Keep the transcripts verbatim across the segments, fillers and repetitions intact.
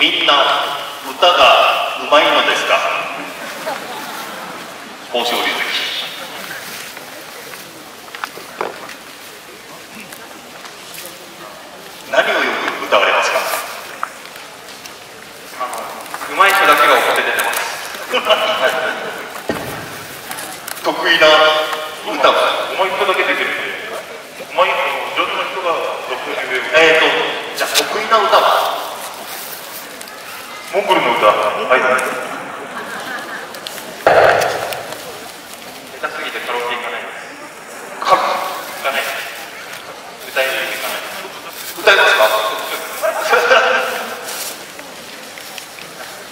みんな歌がうまいのですか？豊昇龍関。何をよく歌われますか？うまい人だけが表出てます。得意な歌は？うまい人だけ出てる。うまい人、上手な人が得意な。えっと、じゃあ得意な歌は？モンゴルの歌、はい、下手すぎてカラオケ行かないです。か、行かないです。歌えるように行かないです。歌えますか？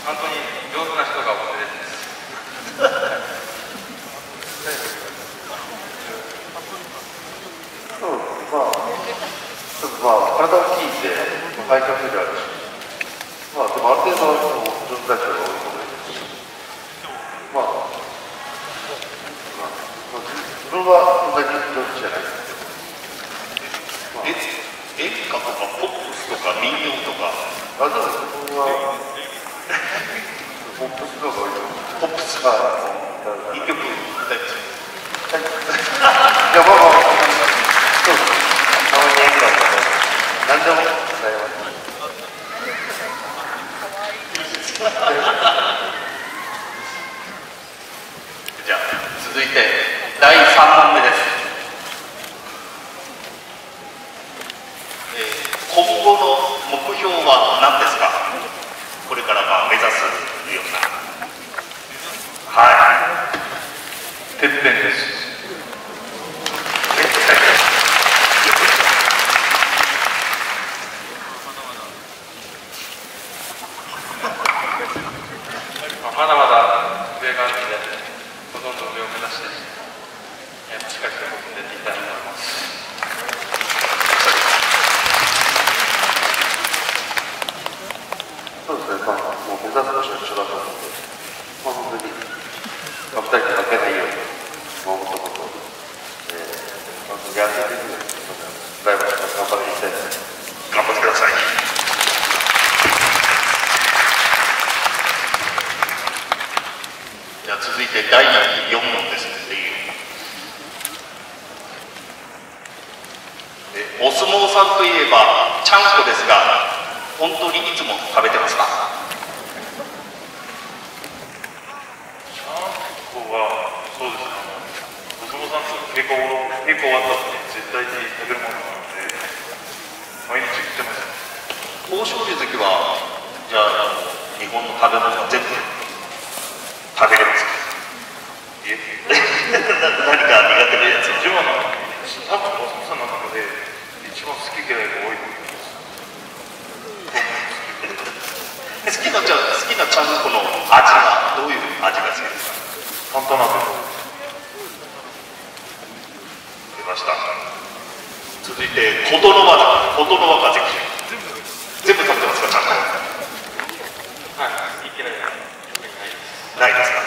本当に上手な人がお手です。そう、まあ、ちょっとまあ、体を聞いて、体調不良あるし。まあ、でもある程度の上手な人が多いと思いますし、まあ、まあ、自分はそんなに上手じゃないですけど、演歌とかポップスとか民謡とか、あ、でも自分はポップスの方が多いと思います。ポップスが一曲歌います。じゃあ、まあまあ、そうです。たまに演歌とか、何でも歌います。じゃあ続いてだいさんもんめです、えー、今後の目標は何ですか？これからまあ目指すような。はい、てっぺんです。まだまだ上があるので、ほとんど上を目指して、えー、しっかりと進んでいきたいと思います。そうですね、まあ、もう目指す場所は一緒だと思うので、まあ、本当に、まあ、ふたりで負けないように、もうもともと、えー、まずやっていくので、ライブを頑張っていきたいと思います。頑張ってください。続いてだいよんもんですね。お相撲さんといえばちゃんこですが、本当にいつも食べてますか？ちゃんこはそうですね、お相撲さんと稽古稽古終わった後に絶対に食べるものなので毎日食ってます。豊昇龍関はじゃあ日本の食べ物は全部食べれますか？何か苦手なやつ。自分は多分お相撲さんの中で、一番好き嫌いが多いと思います。好きなちゃん、好きなちゃんこの味はどういう味が好きですか？担当など。出ました。続いて琴ノ若、琴ノ若関。全部食べてますか？ちゃんこ。はい、いけない。ないですか？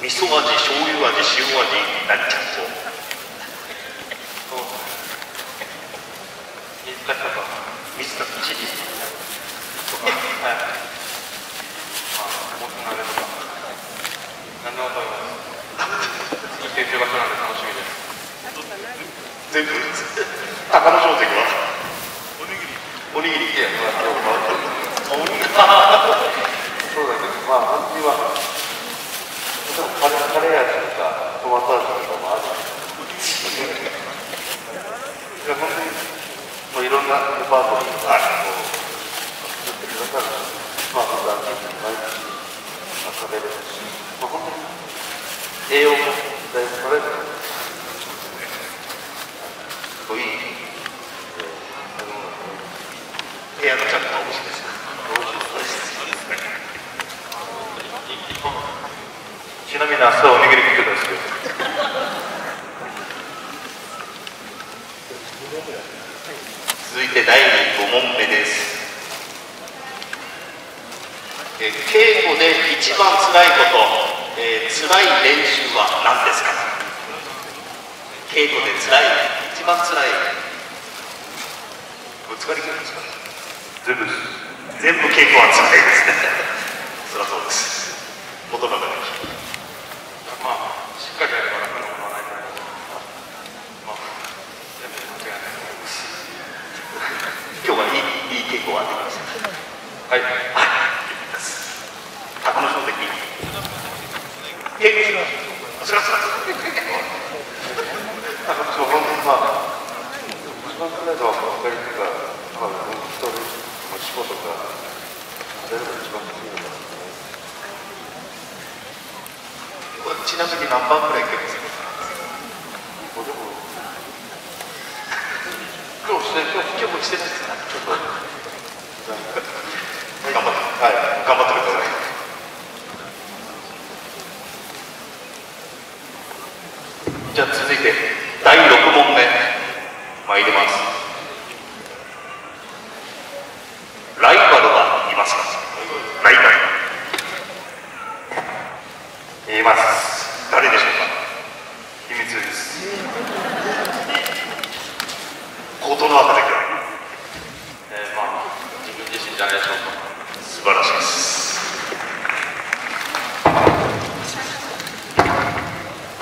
味噌味、醤油味、塩味になっちゃうと。水炊きとか。水炊きチリとか。はい。まあ、おつなべとか。何でも食べます。一定中学なんで楽しみです。全部。高野正関は。おにぎり。おにぎりってやつ。おにぎり。そうだけど、まあ、味は。カレー味とかトマト味とかもあるんですけど、いろんなデパートに作ってくださるので、まあ、本当に毎日食べれるし、まあ、本当に栄養もだいぶ取れるので、こういい部屋のチャットが美味しいです。ちなみに明日はおにぎり食ってたんですけど。続いてだいごもんめです。え稽古で一番つらいこと、えー、つらい練習は何ですか？稽古でつらい、一番つらい疲れ切るんですかね。全部全部稽古は疲れですね。そりゃそうです。言葉ができる、まあしっかりやれば楽なものはないと思います。まあ全部間違いないと思います。今日はいい、いい稽古ができました。はい、高野翔関稽古しました。そりゃそうです。なんか本当にまあ、一番少ないのはおかげとか、まあ、本当に持ち子とか、あれが一番好きなんですね。これちなみに何番ぐらいいけますか？でも、今日して、今日もしてないですか？ちょっと、頑張って、はい、頑張ってください。じゃあ続いて、だいろくもんめ参ります。ライバルはいますか？ライバルいます。誰でしょうか？秘密です。言葉ができない、えー、まあ自分自身じゃないでしょうか。素晴らしいです。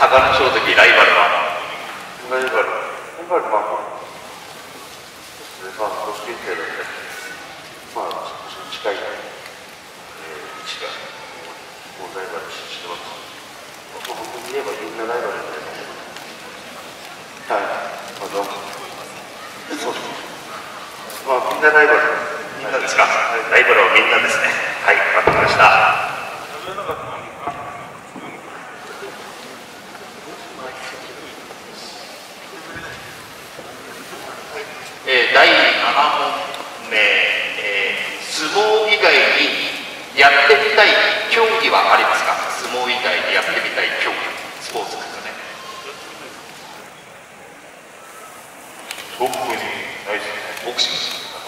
高野翔関、ライバルはライバル、ライバル、まあ、まあ、組織委員会だったり、まあ、少し近い、えー、位置が、もうライバル視してます。まあ、本当に言えば、みんなライバルじゃないかな。はい、まあ、どうも。そうです。まあ、みんなライバル。みんなですか？ライバルはみんなですね。はい、わかりました。だいななもんめ、えー、相撲以外にやってみたい競技はありますか？相撲以外でやってみたい競技、スポーツですかね。特にないですね。ボクシング、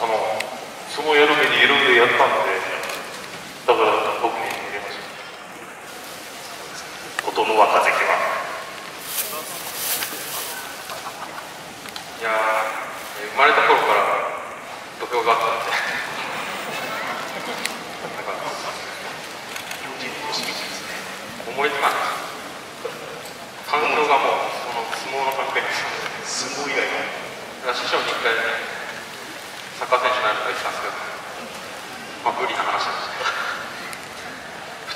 あの相撲やる目にいろいろやったんで、だから特に入れました。琴ノ若関はいやー、生まれた頃から土俵があったんで、なんか両親の腰道ですね。思いつかない。感動がもうその相撲の関係です。相撲以外の。師匠に一回ね、サッカー選手になると言ってたんですけど、まあ無理な話なんです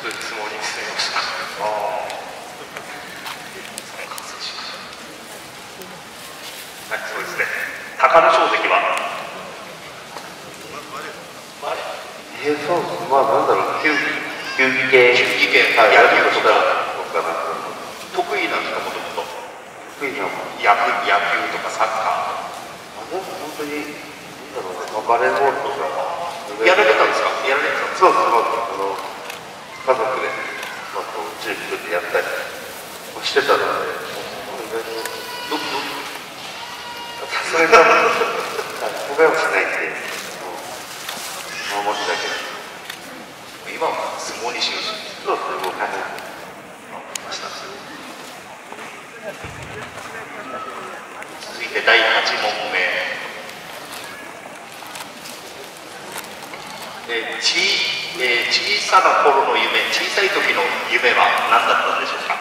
けど、普通に相撲に出演をしました。あはい、そうですね。高野翔関は。えー、そうです。まあ、なんだろう、球技系、球技系、はい、やることから、僕は得意なんですか、もともと。得意なの？野球、野球とかサッカー。あ、でも本当に、なんだろうな、バレーボールとか。やられたんですか？やられたんですか？そうです。まあ、あの、家族で、まあ、こう、チームでやったりしてたので、ど、ど、それから、僕はしないんで。守るだけで今は相撲にしようしそうですね。もう大変わかりました。続いてだいはちもんめ、えーちえー、小さな頃の夢、小さい時の夢は何だったんでしょうか？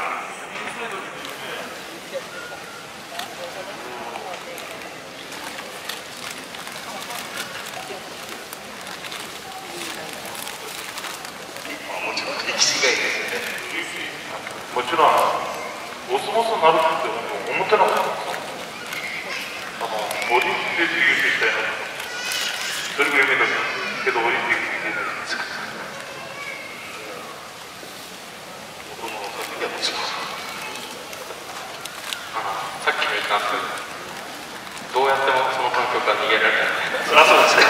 もちろん、お相撲さんになるって思ってなかったんですか？あの、オリンピックで優勝したいなと、それが夢だったけど、オリンピックで出ないんですか？僕も、いや、もちろん、あの、さっきも言ったんですけど、どうやってもその環境から逃げられない。そりゃそうで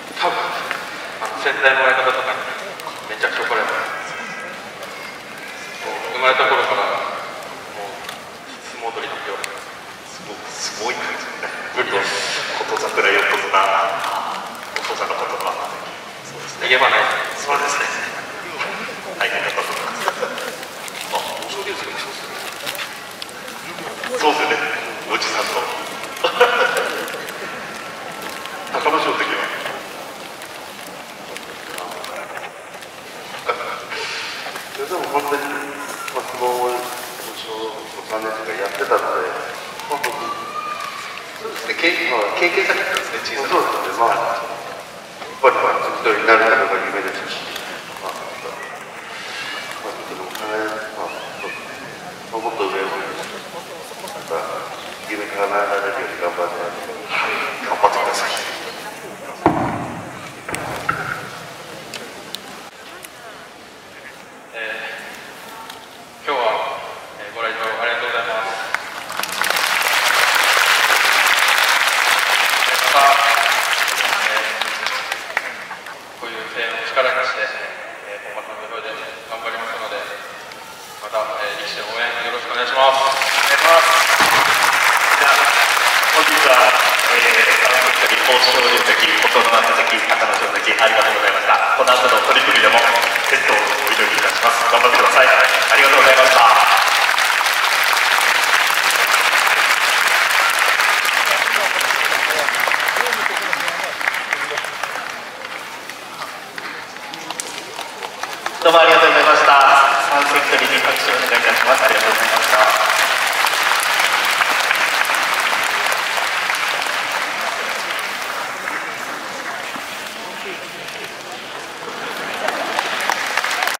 すね。多分、あの、先代の親方とかに、めちゃくちゃ怒られます。生まれた頃からもう相撲取りのようなすごくすごいんですよね。無理です。琴桜、横綱、お父さんの言葉、そうですね、逃げ場ない。そうですね、大変だったと思います。あ、お将棋ですよね。そうですね、おじさんと経験者だったんですね、小さな頃ですから。やっぱりまあ、一人になるのが夢でしたし、まあ、まあ、とても考え、まあ、そうですね、まあ、もっと上を、なんか、夢叶えられるように頑張ってもらって、はい、頑張ってください。どうもありがとうございました。三席取りに拍手をお願いいたします。ありがとうございました。